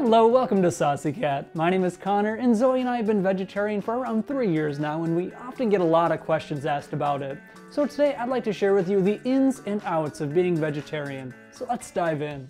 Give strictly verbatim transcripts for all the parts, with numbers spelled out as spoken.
Hello, welcome to Saucy Cat. My name is Connor, and Zoe and I have been vegetarian for around three years now, and we often get a lot of questions asked about it. So today I'd like to share with you the ins and outs of being vegetarian. So let's dive in.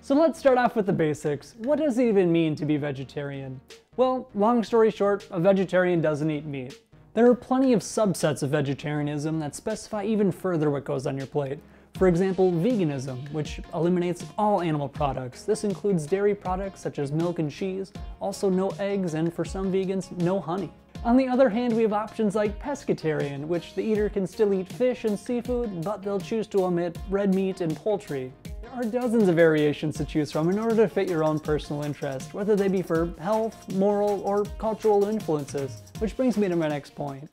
So let's start off with the basics. What does it even mean to be vegetarian? Well, long story short, a vegetarian doesn't eat meat. There are plenty of subsets of vegetarianism that specify even further what goes on your plate. For example, veganism, which eliminates all animal products. This includes dairy products such as milk and cheese, also no eggs, and for some vegans, no honey. On the other hand, we have options like pescatarian, which the eater can still eat fish and seafood, but they'll choose to omit red meat and poultry. There are dozens of variations to choose from in order to fit your own personal interest, whether they be for health, moral, or cultural influences, which brings me to my next point.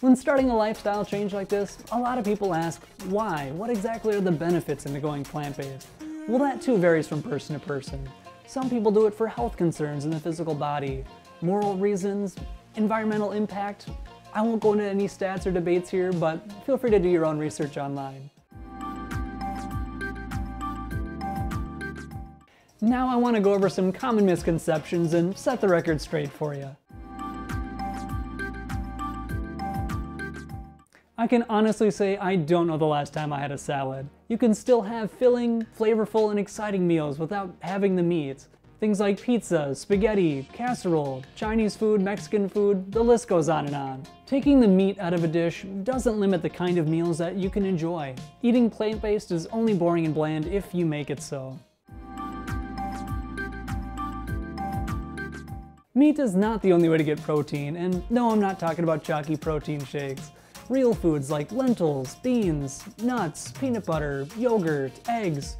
When starting a lifestyle change like this, a lot of people ask, why? What exactly are the benefits into going plant-based? Well, that too varies from person to person. Some people do it for health concerns in the physical body, moral reasons, environmental impact. I won't go into any stats or debates here, but feel free to do your own research online. Now I want to go over some common misconceptions and set the record straight for you. I can honestly say I don't know the last time I had a salad. You can still have filling, flavorful, and exciting meals without having the meat. Things like pizza, spaghetti, casserole, Chinese food, Mexican food, the list goes on and on. Taking the meat out of a dish doesn't limit the kind of meals that you can enjoy. Eating plant-based is only boring and bland if you make it so. Meat is not the only way to get protein, and no, I'm not talking about chalky protein shakes. Real foods like lentils, beans, nuts, peanut butter, yogurt, eggs.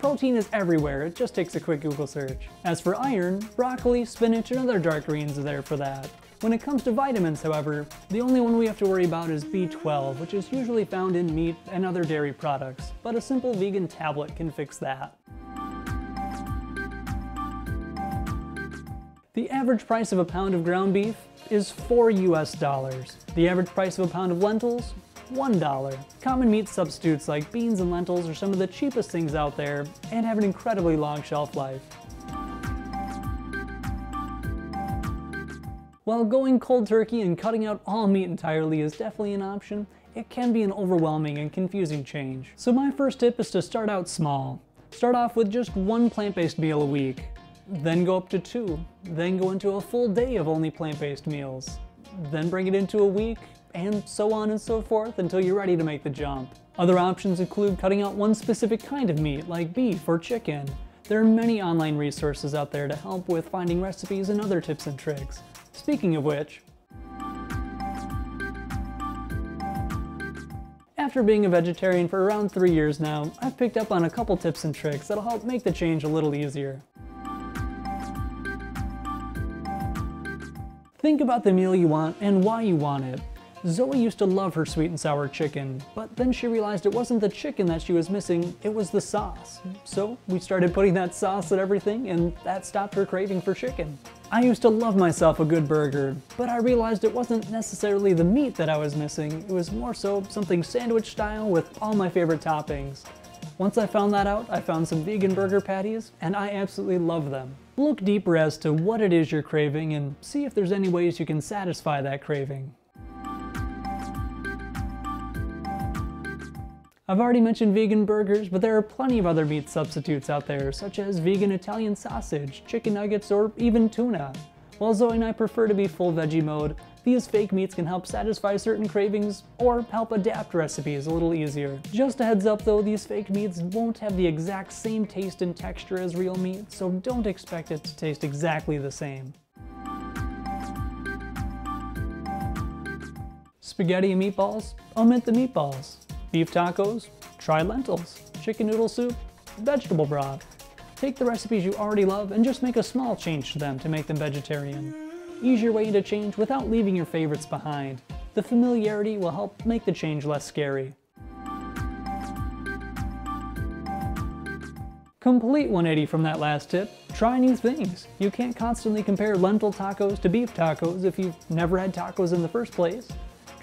Protein is everywhere, it just takes a quick Google search. As for iron, broccoli, spinach, and other dark greens are there for that. When it comes to vitamins, however, the only one we have to worry about is B twelve, which is usually found in meat and other dairy products, but a simple vegan tablet can fix that. The average price of a pound of ground beef is four U S dollars. The average price of a pound of lentils, one dollar. Common meat substitutes like beans and lentils are some of the cheapest things out there and have an incredibly long shelf life. While going cold turkey and cutting out all meat entirely is definitely an option, it can be an overwhelming and confusing change. So my first tip is to start out small. Start off with just one plant-based meal a week. Then go up to two, then go into a full day of only plant-based meals, then bring it into a week, and so on and so forth until you're ready to make the jump. Other options include cutting out one specific kind of meat, like beef or chicken. There are many online resources out there to help with finding recipes and other tips and tricks. Speaking of which, after being a vegetarian for around three years now, I've picked up on a couple tips and tricks that'll help make the change a little easier. Think about the meal you want and why you want it. Zoe used to love her sweet and sour chicken, but then she realized it wasn't the chicken that she was missing, it was the sauce. So we started putting that sauce at everything, and that stopped her craving for chicken. I used to love myself a good burger, but I realized it wasn't necessarily the meat that I was missing, it was more so something sandwich style with all my favorite toppings. Once I found that out, I found some vegan burger patties, and I absolutely love them. Look deeper as to what it is you're craving and see if there's any ways you can satisfy that craving. I've already mentioned vegan burgers, but there are plenty of other meat substitutes out there, such as vegan Italian sausage, chicken nuggets, or even tuna. While Zoe and I prefer to be full veggie mode, these fake meats can help satisfy certain cravings or help adapt recipes a little easier. Just a heads up though, these fake meats won't have the exact same taste and texture as real meat, so don't expect it to taste exactly the same. Spaghetti and meatballs? Omit the meatballs. Beef tacos? Try lentils. Chicken noodle soup? Vegetable broth. Take the recipes you already love and just make a small change to them to make them vegetarian. Ease your way into change without leaving your favorites behind. The familiarity will help make the change less scary. Complete one eighty from that last tip. Try new things. You can't constantly compare lentil tacos to beef tacos if you've never had tacos in the first place.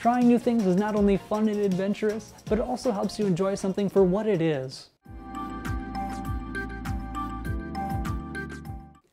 Trying new things is not only fun and adventurous, but it also helps you enjoy something for what it is.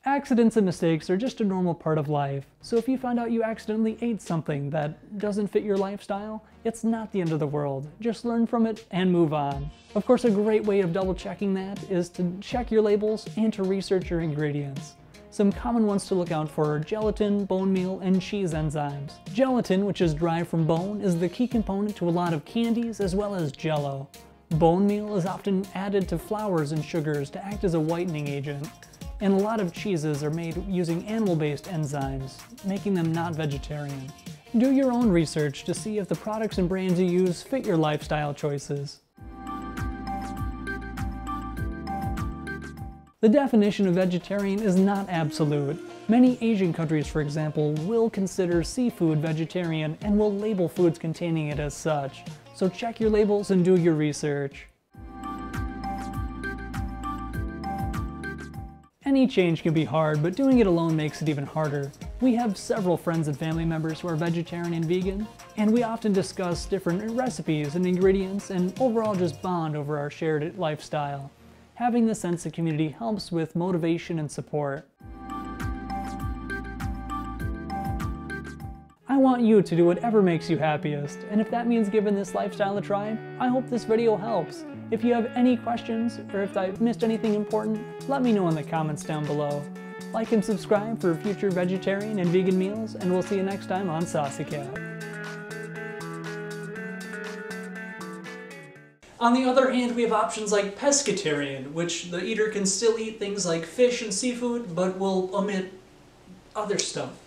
Accidents and mistakes are just a normal part of life, so if you find out you accidentally ate something that doesn't fit your lifestyle, it's not the end of the world. Just learn from it and move on. Of course, a great way of double checking that is to check your labels and to research your ingredients. Some common ones to look out for are gelatin, bone meal, and cheese enzymes. Gelatin, which is derived from bone, is the key component to a lot of candies as well as Jell-O. Bone meal is often added to flours and sugars to act as a whitening agent. And a lot of cheeses are made using animal-based enzymes, making them not vegetarian. Do your own research to see if the products and brands you use fit your lifestyle choices. The definition of vegetarian is not absolute. Many Asian countries, for example, will consider seafood vegetarian and will label foods containing it as such. So check your labels and do your research. Any change can be hard, but doing it alone makes it even harder. We have several friends and family members who are vegetarian and vegan, and we often discuss different recipes and ingredients and overall just bond over our shared lifestyle. Having this sense of community helps with motivation and support. I want you to do whatever makes you happiest, and if that means giving this lifestyle a try, I hope this video helps. If you have any questions, or if I've missed anything important, let me know in the comments down below. Like and subscribe for future vegetarian and vegan meals, and we'll see you next time on Saucy Cat. On the other hand, we have options like pescatarian, which the eater can still eat things like fish and seafood, but will omit other stuff.